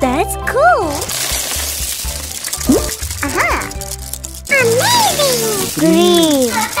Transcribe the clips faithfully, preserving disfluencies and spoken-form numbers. That's cool! Aha! Amazing! Green! Aha!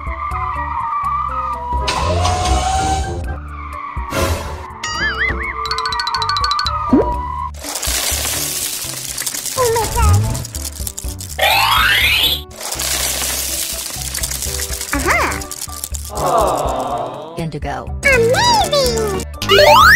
Aha! Indigo. Amazing!